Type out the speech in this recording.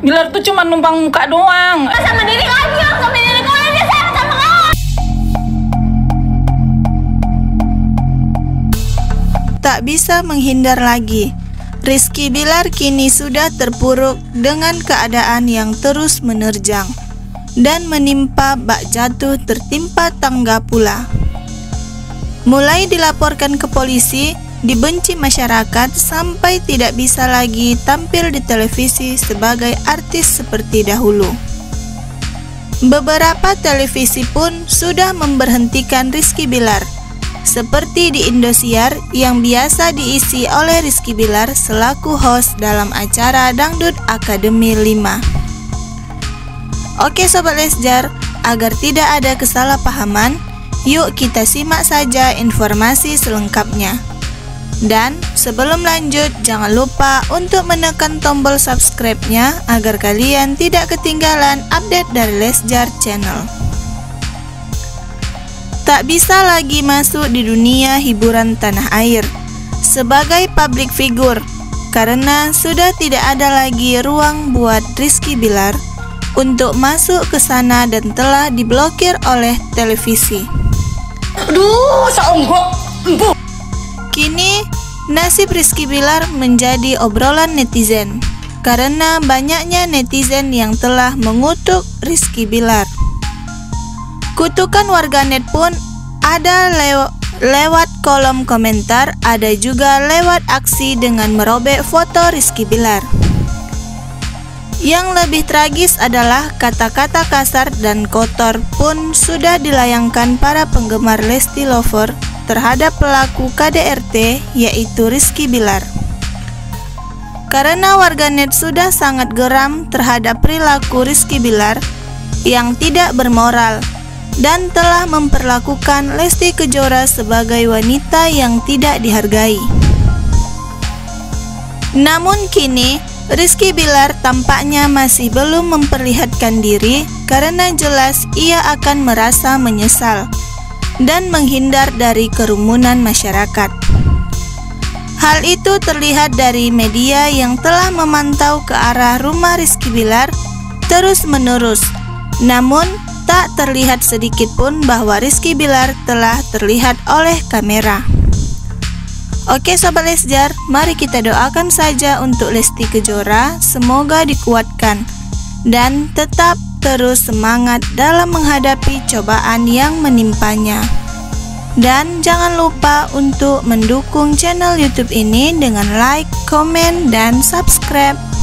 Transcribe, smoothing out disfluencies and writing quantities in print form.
Billar tuh cuma numpang muka doang. Sama diri aja, sama diri gue aja, sayang sama kamu. Tak bisa menghindar lagi. Rizky Billar kini sudah terpuruk dengan keadaan yang terus menerjang dan menimpa bak jatuh tertimpa tangga pula. Mulai dilaporkan ke polisi, dibenci masyarakat sampai tidak bisa lagi tampil di televisi sebagai artis seperti dahulu. Beberapa televisi pun sudah memberhentikan Rizky Billar, seperti di Indosiar yang biasa diisi oleh Rizky Billar selaku host dalam acara Dangdut Akademi 5. Oke Sobat Lesjar, agar tidak ada kesalahpahaman, yuk kita simak saja informasi selengkapnya. Dan sebelum lanjut, jangan lupa untuk menekan tombol subscribe-nya agar kalian tidak ketinggalan update dari Lesjar Channel. Tak bisa lagi masuk di dunia hiburan tanah air sebagai public figure karena sudah tidak ada lagi ruang buat Rizky Billar untuk masuk ke sana dan telah diblokir oleh televisi. Aduh, seonggok. Kini, nasib Rizky Billar menjadi obrolan netizen karena banyaknya netizen yang telah mengutuk Rizky Billar. Kutukan warganet pun ada lewat kolom komentar, ada juga lewat aksi dengan merobek foto Rizky Billar. Yang lebih tragis adalah kata-kata kasar dan kotor pun sudah dilayangkan para penggemar Lesti Lover terhadap pelaku KDRT yaitu Rizky Billar. Karena warganet sudah sangat geram terhadap perilaku Rizky Billar yang tidak bermoral dan telah memperlakukan Lesti Kejora sebagai wanita yang tidak dihargai. Namun kini Rizky Billar tampaknya masih belum memperlihatkan diri karena jelas ia akan merasa menyesal dan menghindar dari kerumunan masyarakat. Hal itu terlihat dari media yang telah memantau ke arah rumah Rizky Billar terus-menerus. Namun, tak terlihat sedikitpun bahwa Rizky Billar telah terlihat oleh kamera. Oke Sobat Lesjar, mari kita doakan saja untuk Lesti Kejora, semoga dikuatkan dan tetap terus semangat dalam menghadapi cobaan yang menimpanya. Dan jangan lupa untuk mendukung channel YouTube ini dengan like, komen, dan subscribe.